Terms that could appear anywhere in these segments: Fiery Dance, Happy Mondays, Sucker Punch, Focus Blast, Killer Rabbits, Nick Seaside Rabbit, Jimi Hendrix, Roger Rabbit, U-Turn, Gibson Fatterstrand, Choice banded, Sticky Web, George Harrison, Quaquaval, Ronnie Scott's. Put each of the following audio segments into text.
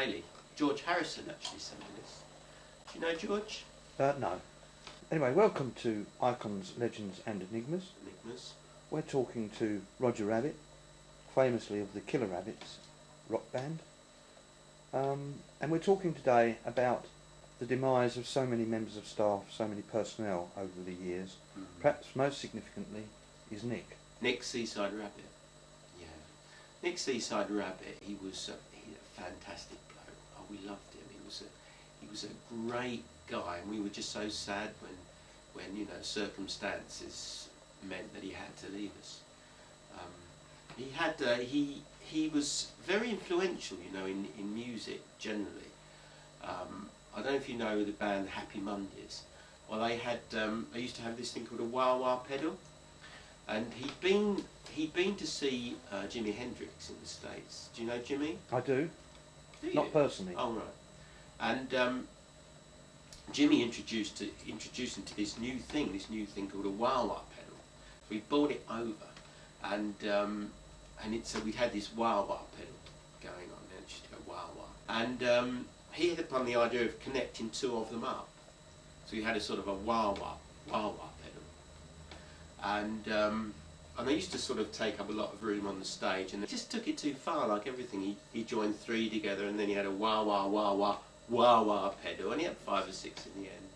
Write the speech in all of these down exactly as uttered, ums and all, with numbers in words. Australia. George Harrison actually sent me this. Do you know George? Uh, no. Anyway, welcome to Icons, Legends and Enigmas. Enigmas. We're talking to Roger Rabbit, famously of the Killer Rabbits rock band. Um, and we're talking today about the demise of so many members of staff, so many personnel over the years. Mm-hmm. Perhaps most significantly is Nick. Nick Seaside Rabbit. Yeah. Nick Seaside Rabbit, he was a, he, a fantastic bloke. Oh, we loved him. He was a, he was a great guy, and we were just so sad when, when you know, circumstances meant that he had to leave us. Um, he had uh, he he was very influential, you know, in in music generally. Um, I don't know if you know the band Happy Mondays. Well, they had um, they used to have this thing called a wah-wah pedal, and he'd been he'd been to see uh, Jimi Hendrix in the States. Do you know Jimi? I do. Do you? Not personally. Oh right. And um, Jimi introduced to, introduced him to this new thing, this new thing called a wah-wah pedal. We bought it over, and um, and it, so we had this wah-wah pedal going on, and she would go wah-wah. And um, he hit upon the idea of connecting two of them up. So we had a sort of a wah-wah, wah-wah pedal. And, um, and they used to sort of take up a lot of room on the stage, and they just took it too far, like everything. He, he joined three together, and then he had a wah-wah, wah-wah, wah-wah pedal, and he had five or six in the end.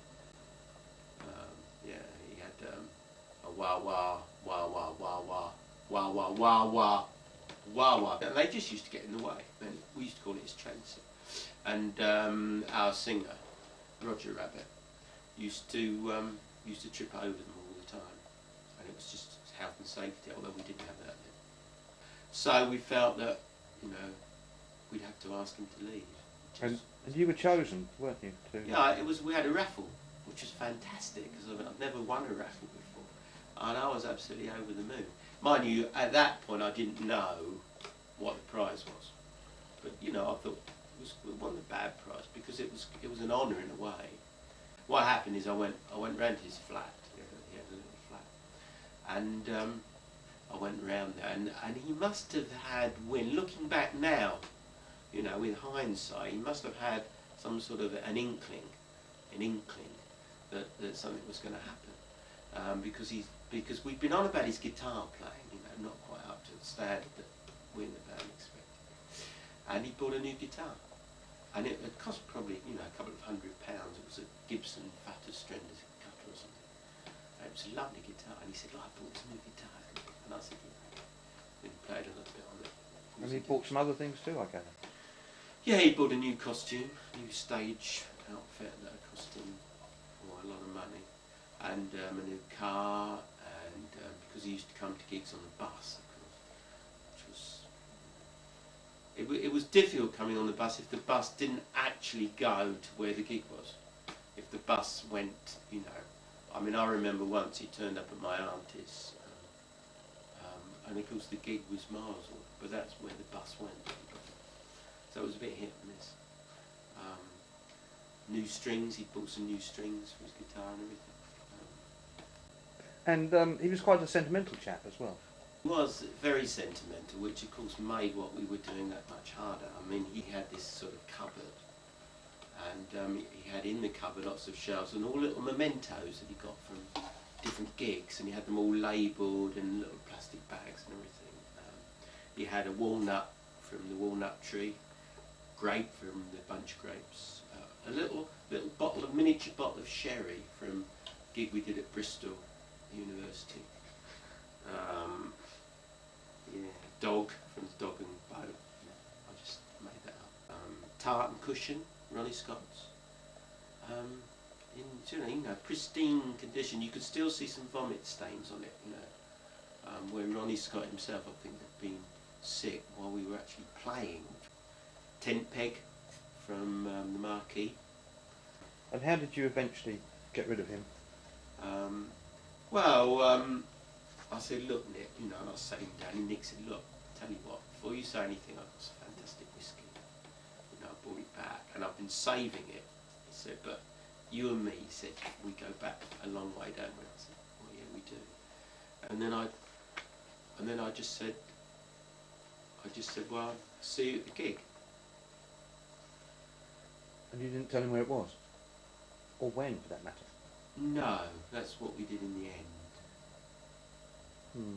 Um, yeah, he had... Um, wah wah wah wah wah wah wah wah wah wah wah wah. And they just used to get in the way. And we used to call it his transit. And um, our singer, Roger Rabbit, used to um, used to trip over them all the time. And it was just health and safety, although we didn't have that then. So we felt that, you know, we'd have to ask him to leave. And, and you were chosen, weren't you? To yeah, it was. We had a raffle, which was fantastic because I've, I've never won a raffle before. And I was absolutely over the moon. Mind you, at that point I didn't know what the prize was, but you know, I thought it was it wasn't a bad prize because it was it was an honour in a way. What happened is I went I went round his flat. He had a little flat, and um, I went round there, and and he must have had, when looking back now, you know, with hindsight, he must have had some sort of an inkling, an inkling that that something was going to happen. Um, because he's because we've been on about his guitar playing, you know, not quite up to the standard that we in the band expected. And he bought a new guitar, and it, it cost probably, you know, a couple of hundred pounds. It was a Gibson Fatterstrand guitar or something. And it was a lovely guitar, and he said, "Oh, I bought some new guitar," and I said, "Yeah." We played a little bit on it. And he bought some other things too, I gather. Yeah, he bought a new costume, new stage outfit that cost him well, a lot of money. And um, a new car, and um, because he used to come to gigs on the bus, of course, which was it, w it was difficult coming on the bus if the bus didn't actually go to where the gig was. If the bus went, you know, I mean, I remember once he turned up at my auntie's, um, um, and of course the gig was miles away, but that's where the bus went. So it was a bit hit and miss. Um, new strings, he bought some new strings for his guitar and everything. And um, he was quite a sentimental chap as well. He was very sentimental, which of course made what we were doing that much harder. I mean, he had this sort of cupboard, and um, he had in the cupboard lots of shelves and all little mementos that he got from different gigs, and he had them all labelled in little plastic bags and everything. Um, he had a walnut from the walnut tree, grape from the bunch of grapes, uh, a little little bottle of miniature bottle of sherry from a gig we did at Bristol University. Um, yeah, dog from the Dog and Bone. Yeah, I just made that up. Um, tartan cushion, Ronnie Scott's. Um, in you know, you know, pristine condition. You could still see some vomit stains on it. You know, um, where Ronnie Scott himself, I think, had been sick while we were actually playing. Tent peg from um, the Marquee. And how did you eventually get rid of him? Um, Well, um, I said, "Look, Nick," you know, and I sat him down, and Nick said, "Look, tell you what, before you say anything, I've got some fantastic whiskey. You know, I bought it back, and I've been saving it." He said, "But you and me," he said, "we go back a long way, don't we?" I said, "Well, yeah, we do." And then I, and then I just said, I just said, "Well, see you at the gig." And you didn't tell him where it was? Or when, for that matter? No, that's what we did in the end. Hmm.